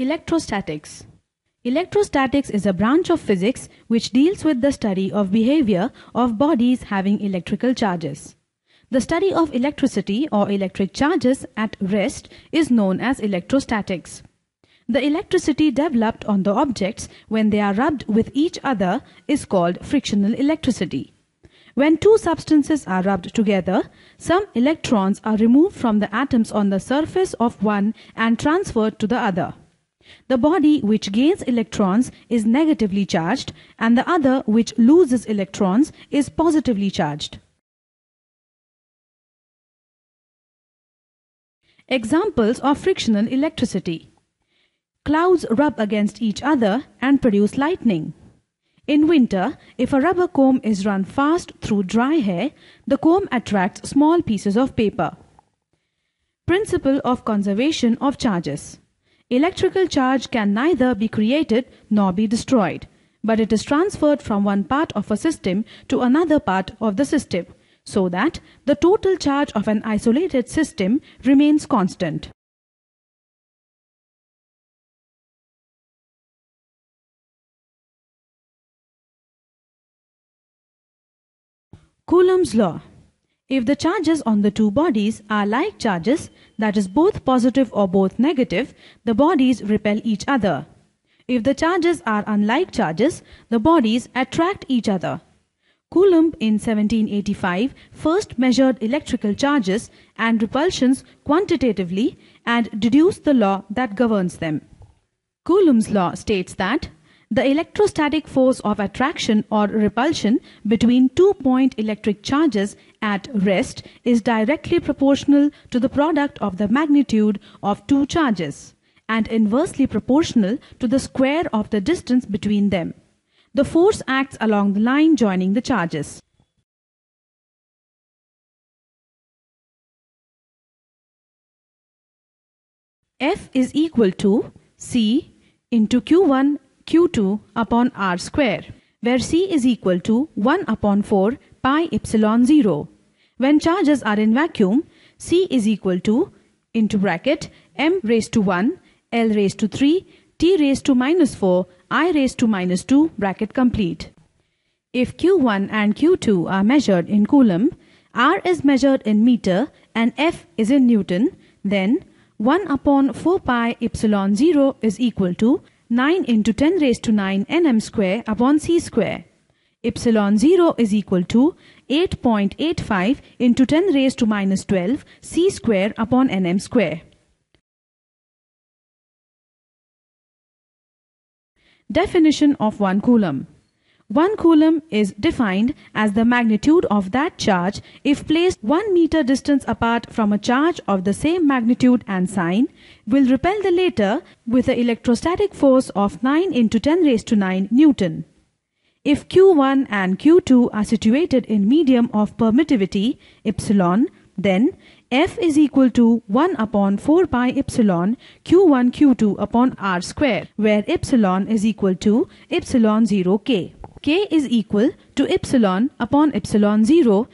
Electrostatics. Electrostatics is a branch of physics which deals with the study of behavior of bodies having electrical charges. The study of electricity or electric charges at rest is known as electrostatics. The electricity developed on the objects when they are rubbed with each other is called frictional electricity. When two substances are rubbed together, some electrons are removed from the atoms on the surface of one and transferred to the other. The body which gains electrons is negatively charged, and the other which loses electrons is positively charged. Examples of frictional electricity. Clouds rub against each other and produce lightning. In winter, if a rubber comb is run fast through dry hair, the comb attracts small pieces of paper. Principle of conservation of charges. Electrical charge can neither be created nor be destroyed, but it is transferred from one part of a system to another part of the system, so that the total charge of an isolated system remains constant. Coulomb's law. If the charges on the two bodies are like charges, that is both positive or both negative, the bodies repel each other. If the charges are unlike charges, the bodies attract each other. Coulomb in 1785 first measured electrical charges and repulsions quantitatively and deduced the law that governs them. Coulomb's law states that the electrostatic force of attraction or repulsion between two-point electric charges at rest is directly proportional to the product of the magnitude of two charges and inversely proportional to the square of the distance between them. The force acts along the line joining the charges. F is equal to C into Q1 Q2 upon R square, where C is equal to 1 upon 4 pi epsilon 0. When charges are in vacuum, C is equal to, into bracket, m raised to 1, L raised to 3, T raised to minus 4, I raised to minus 2, bracket complete. If Q1 and Q2 are measured in Coulomb, R is measured in meter and F is in Newton, then 1 upon 4 pi epsilon 0 is equal to 9 into 10 raised to 9 nm square upon c square. Epsilon 0 is equal to 8.85 into 10 raised to minus 12 c square upon nm square. Definition of 1 coulomb. 1 coulomb is defined as the magnitude of that charge if placed 1 meter distance apart from a charge of the same magnitude and sign will repel the latter with an electrostatic force of 9 into 10 raised to 9 Newton. If Q1 and Q2 are situated in medium of permittivity epsilon, then F is equal to 1 upon 4 pi epsilon Q1 Q2 upon R square, where epsilon is equal to epsilon 0 K. K is equal to epsilon upon epsilon 0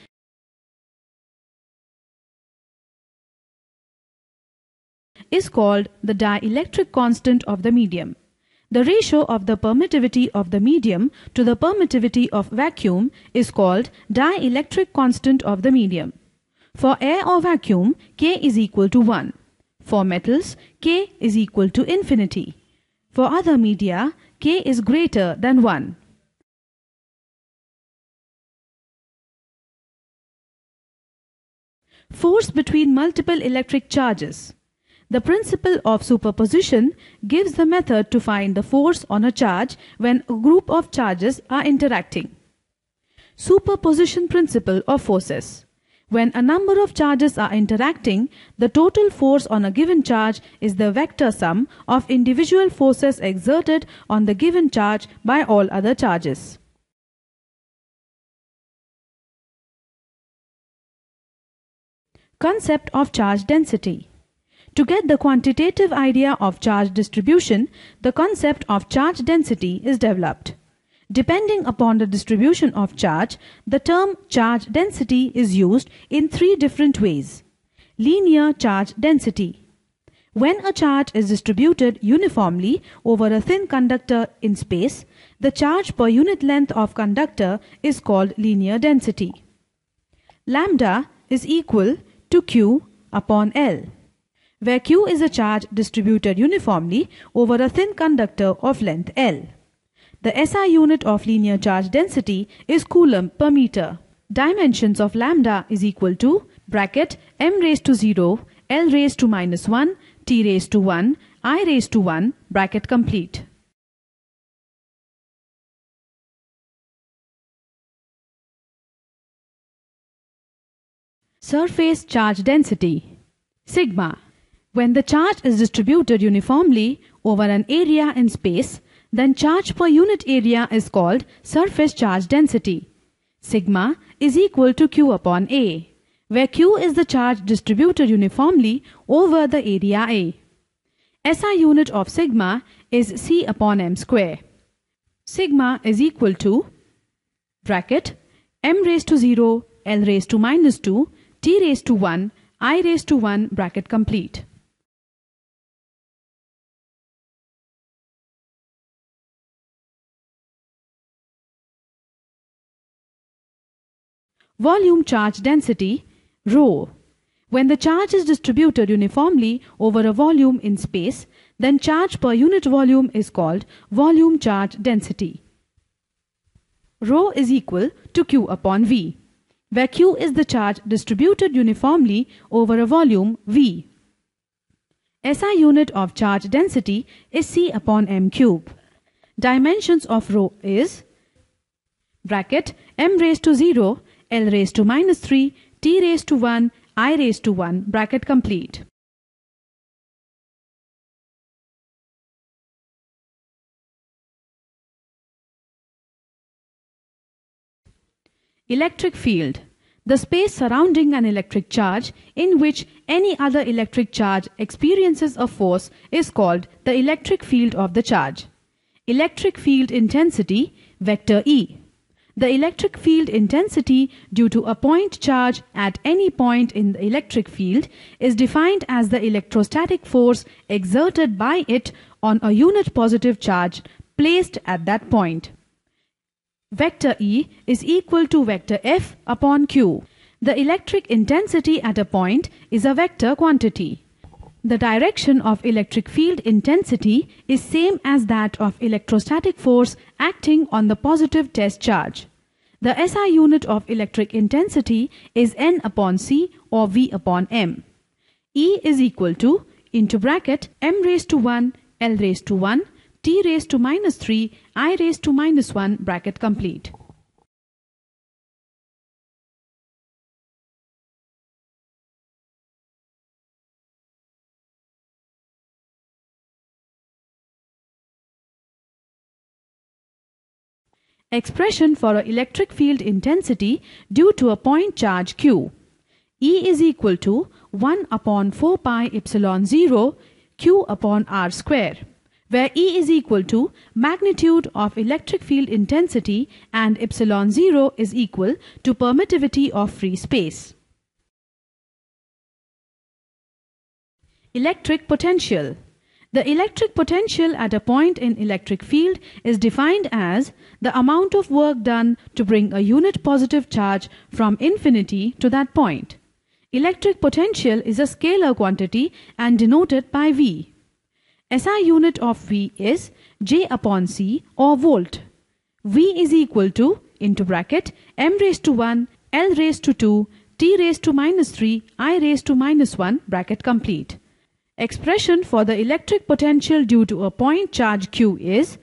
is called the dielectric constant of the medium. The ratio of the permittivity of the medium to the permittivity of vacuum is called dielectric constant of the medium. For air or vacuum, K is equal to 1. For metals, K is equal to infinity. For other media, K is greater than 1. Force between multiple electric charges. The principle of superposition gives the method to find the force on a charge when a group of charges are interacting. Superposition principle of forces. When a number of charges are interacting, the total force on a given charge is the vector sum of individual forces exerted on the given charge by all other charges. Concept of charge density. To get the quantitative idea of charge distribution, the concept of charge density is developed. Depending upon the distribution of charge, the term charge density is used in three different ways. Linear charge density. When a charge is distributed uniformly over a thin conductor in space, the charge per unit length of conductor is called linear density. Lambda is equal to Q upon L, where Q is a charge distributed uniformly over a thin conductor of length L. The SI unit of linear charge density is coulomb per meter. Dimensions of lambda is equal to bracket m raised to 0, L raised to minus 1, T raised to 1, I raised to 1, bracket complete. Surface charge density sigma. When the charge is distributed uniformly over an area in space, then charge per unit area is called surface charge density. Sigma is equal to Q upon A, where Q is the charge distributed uniformly over the area A. SI unit of sigma is C upon m square. Sigma is equal to bracket m raised to 0, L raised to minus 2, T raised to 1, I raised to 1, bracket complete. Volume charge density rho. When the charge is distributed uniformly over a volume in space, then charge per unit volume is called volume charge density. Rho is equal to Q upon V, where Q is the charge distributed uniformly over a volume V. SI unit of charge density is C upon m cube. Dimensions of rho is bracket m raised to 0, L raised to minus 3, T raised to 1, I raised to 1, bracket complete. Electric field. The space surrounding an electric charge in which any other electric charge experiences a force is called the electric field of the charge. Electric field intensity, vector E. The electric field intensity due to a point charge at any point in the electric field is defined as the electrostatic force exerted by it on a unit positive charge placed at that point. Vector E is equal to vector F upon Q. The electric intensity at a point is a vector quantity. The direction of electric field intensity is same as that of electrostatic force acting on the positive test charge. The SI unit of electric intensity is N upon C or V upon M. E is equal to into bracket M raised to 1, L raised to 1, T raised to minus 3, I raised to minus 1, bracket complete. Expression for an electric field intensity due to a point charge Q. E is equal to 1 upon 4 pi epsilon 0 Q upon R square, where E is equal to magnitude of electric field intensity and epsilon 0 is equal to permittivity of free space. Electric potential. The electric potential at a point in electric field is defined as the amount of work done to bring a unit positive charge from infinity to that point. Electric potential is a scalar quantity and denoted by V. SI unit of V is J upon C or volt. V is equal to into bracket m raised to 1, L raised to 2, T raised to minus 3, I raised to minus 1, bracket complete. Expression for the electric potential due to a point charge Q is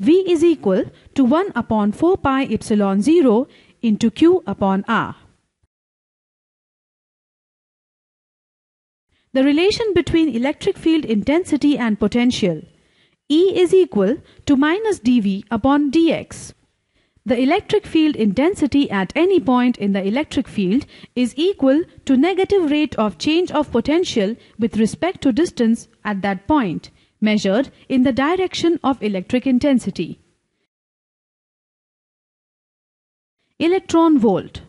V is equal to 1 upon 4 pi epsilon 0 into Q upon R. The relation between electric field intensity and potential. E is equal to minus dV upon dx. The electric field intensity at any point in the electric field is equal to negative rate of change of potential with respect to distance at that point, measured in the direction of electric intensity. Electron volt.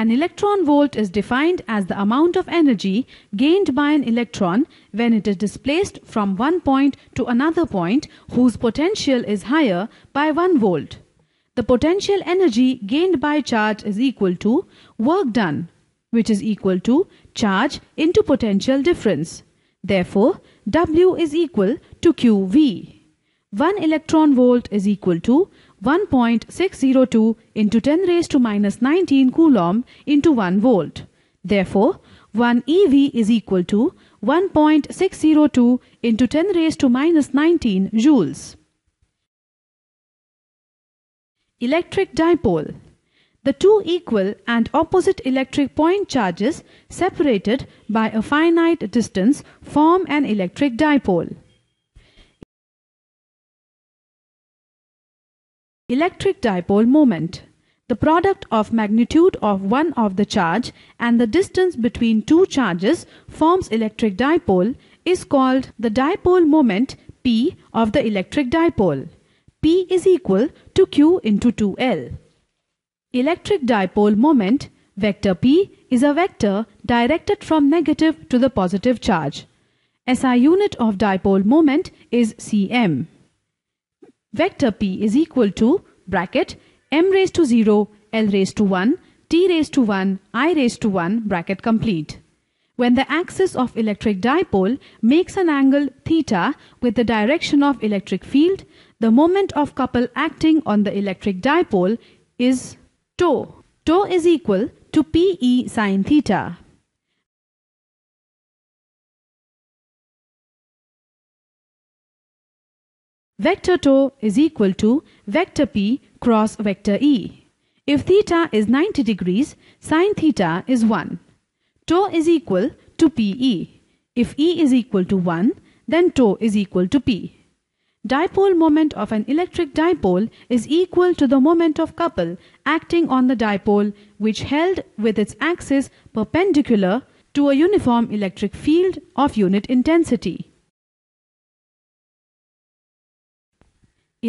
An electron volt is defined as the amount of energy gained by an electron when it is displaced from one point to another point whose potential is higher by 1 volt. The potential energy gained by charge is equal to work done, which is equal to charge into potential difference. Therefore, W is equal to QV. 1 electron volt is equal to 1.602 into 10⁻¹⁹ coulomb into 1 volt. Therefore, 1 EV is equal to 1.602 into 10⁻¹⁹ joules. Electric dipole. The two equal and opposite electric point charges separated by a finite distance form an electric dipole. Electric dipole moment. The product of magnitude of one of the charge and the distance between two charges forms electric dipole is called the dipole moment P of the electric dipole. P is equal to Q into 2L. Electric dipole moment vector P is a vector directed from negative to the positive charge. SI unit of dipole moment is cm. Vector P is equal to bracket m⁻⁴, l⁻⁴, t⁻⁴, i⁻⁴ bracket complete. When the axis of electric dipole makes an angle theta with the direction of electric field, the moment of couple acting on the electric dipole is tau. Tau is equal to PE sine theta. Vector tau is equal to vector P cross vector E. If theta is 90 degrees, sine theta is 1. Tau is equal to PE. If E is equal to 1, then tau is equal to P. Dipole moment of an electric dipole is equal to the moment of couple acting on the dipole which held with its axis perpendicular to a uniform electric field of unit intensity.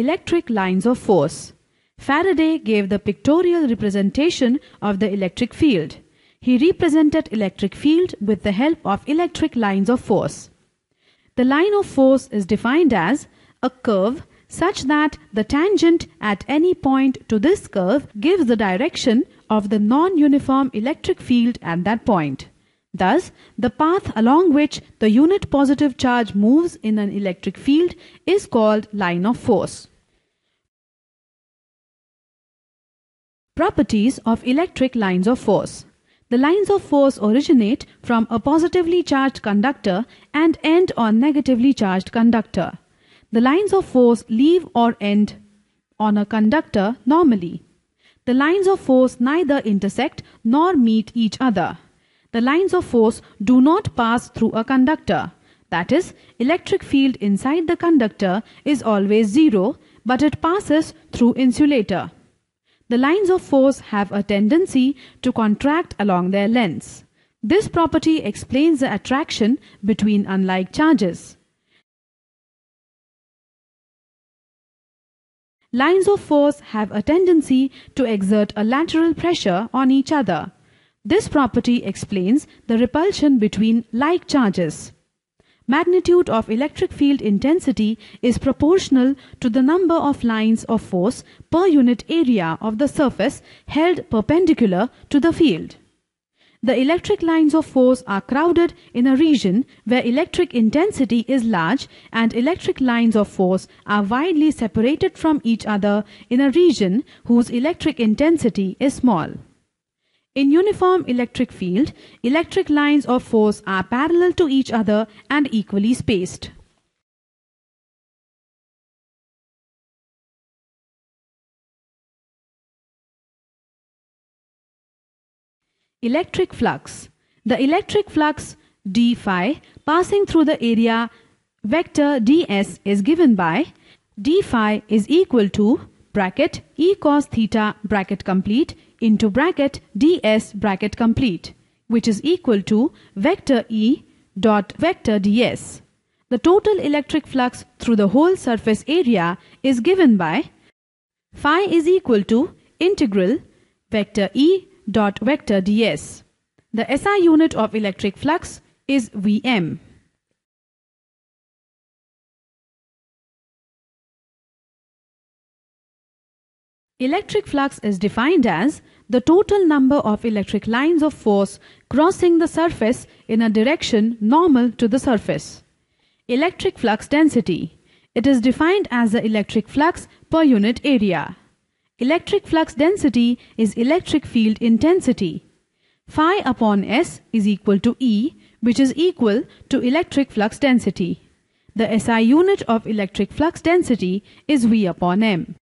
Electric lines of force. Faraday gave the pictorial representation of the electric field. He represented electric field with the help of electric lines of force. The line of force is defined as a curve such that the tangent at any point to this curve gives the direction of the non-uniform electric field at that point. Thus, the path along which the unit positive charge moves in an electric field is called line of force. Properties of electric lines of force. The lines of force originate from a positively charged conductor and end on negatively charged conductor. The lines of force leave or end on a conductor normally. The lines of force neither intersect nor meet each other. The lines of force do not pass through a conductor. That is, electric field inside the conductor is always zero, but it passes through insulator. The lines of force have a tendency to contract along their lengths. This property explains the attraction between unlike charges. Lines of force have a tendency to exert a lateral pressure on each other. This property explains the repulsion between like charges. Magnitude of electric field intensity is proportional to the number of lines of force per unit area of the surface held perpendicular to the field. The electric lines of force are crowded in a region where electric intensity is large, and electric lines of force are widely separated from each other in a region whose electric intensity is small. In uniform electric field, electric lines of force are parallel to each other and equally spaced. Electric flux. The electric flux d phi passing through the area vector ds is given by d phi is equal to bracket E cos theta bracket complete into bracket ds bracket complete, which is equal to vector E dot vector ds. The total electric flux through the whole surface area is given by phi is equal to integral vector E dot vector ds. The SI unit of electric flux is Vm. Electric flux is defined as the total number of electric lines of force crossing the surface in a direction normal to the surface. Electric flux density. It is defined as the electric flux per unit area. Electric flux density is electric field intensity. Phi upon S is equal to E, which is equal to electric flux density. The SI unit of electric flux density is V upon m.